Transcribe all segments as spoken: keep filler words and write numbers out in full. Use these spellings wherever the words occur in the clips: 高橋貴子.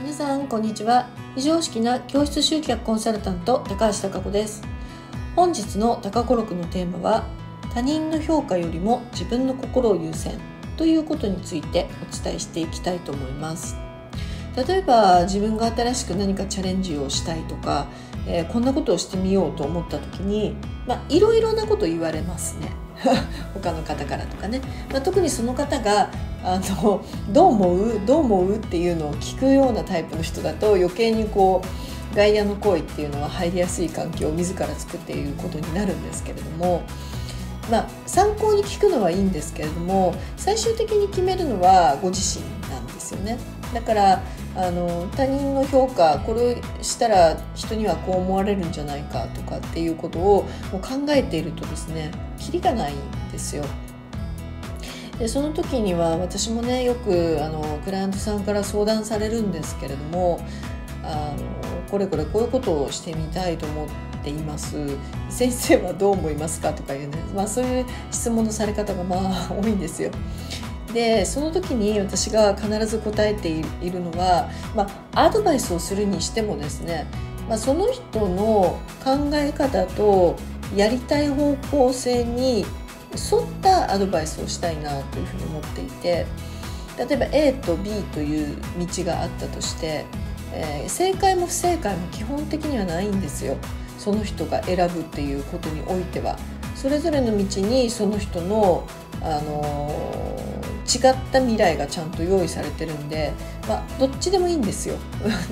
皆さんこんにちは。非常識な教室集客コンサルタント高橋貴子です。本日の高子録のテーマは、他人の評価よりも自分の心を優先ということについてお伝えしていきたいと思います。例えば自分が新しく何かチャレンジをしたいとか、えー、こんなことをしてみようと思った時に、まあ、いろいろなこと言われますね他の方からとかね、まあ、特にその方があのどう思うどう思うっていうのを聞くようなタイプの人だと、余計にこう外野の声っていうのは入りやすい環境を自ら作っていることになるんですけれども、まあ、参考に聞くのはいいんですけれども、最終的に決めるのはご自身なんですよね。だからあの他人の評価、これをしたら人にはこう思われるんじゃないかとかっていうことをもう考えているとですね、キリがないんですよ。でその時には私もね、よくあのクライアントさんから相談されるんですけれども、あのこれこれこういうことをしてみたいと思っています、先生はどう思いますかとかいうね、まあ、そういう質問のされ方がまあ多いんですよ。でその時に私が必ず答えているのは、まあ、アドバイスをするにしてもですね、まあ、その人の考え方とやりたい方向性に沿ったアドバイスをしたいなというふうに思っていて、例えば A と B という道があったとして、えー、正解も不正解も基本的にはないんですよ。その人が選ぶっていうことにおいては、それぞれの道にその人の、あのー違った未来がちゃんと用意されてるんで、まあ、どっちでもいいんですよ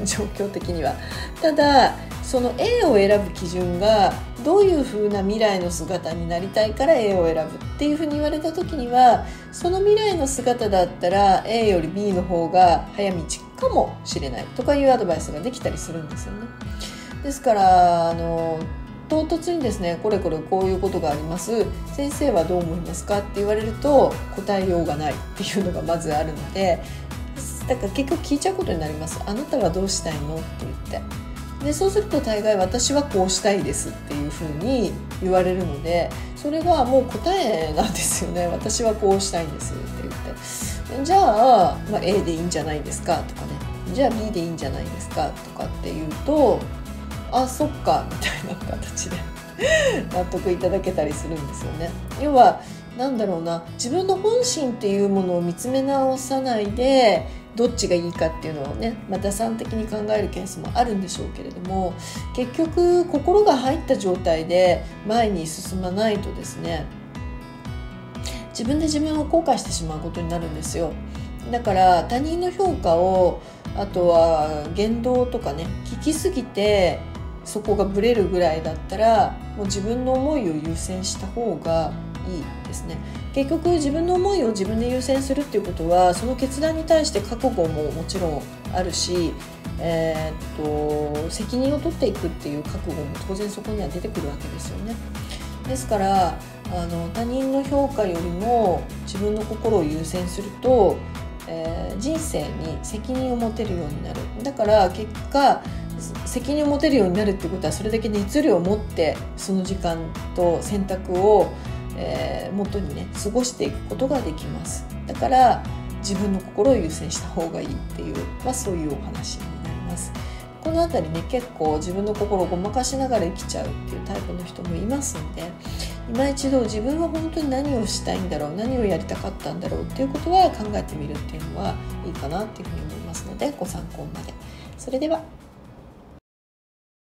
状況的には。ただその A を選ぶ基準がどういう風な未来の姿になりたいから A を選ぶっていう風に言われた時には、その未来の姿だったら A より B の方が早道かもしれないとかいうアドバイスができたりするんですよね。ですからあの唐突にですね、これこれこういうことがあります、先生はどう思いますかって言われると答えようがないっていうのがまずあるので、だから結局聞いちゃうことになります。あなたはどうしたいのって言って、でそうすると大概私はこうしたいですっていうふうに言われるので、それがもう答えなんですよね。私はこうしたいんですって言って、じゃあ、まあ、A でいいんじゃないですかとかね、じゃあ B でいいんじゃないですかとかっていうと、あ、そっかみたいな形で納得いただけたりするんですよね。要はなんだろうな、自分の本心っていうものを見つめ直さないで、どっちがいいかっていうのをね、まあ、打算的に考えるケースもあるんでしょうけれども、結局心が入った状態で前に進まないとですね、自分で自分を後悔してしまうことになるんですよ。だから他人の評価を、あとは言動とかね、聞きすぎてそこがブレるぐらいだったら、もう自分の思いを優先した方がいいですね。結局自分の思いを自分で優先するっていうことは、その決断に対して覚悟ももちろんあるし、えー、っと責任を取っていくっていう覚悟も当然そこには出てくるわけですよね。ですからあの他人の評価よりも自分の心を優先すると、えー、人生に責任を持てるようになる。だから結果責任を持てるようになるってことは、それだけ熱量を持ってその時間と選択を、えー、元にね過ごしていくことができます。だから自分の心を優先した方がいいっていう、まあ、そういうお話になります。この辺りね、結構自分の心をごまかしながら生きちゃうっていうタイプの人もいますので、今一度自分は本当に何をしたいんだろう、何をやりたかったんだろうっていうことは考えてみるっていうのはいいかなっていうふうに思いますので、ご参考まで。それでは。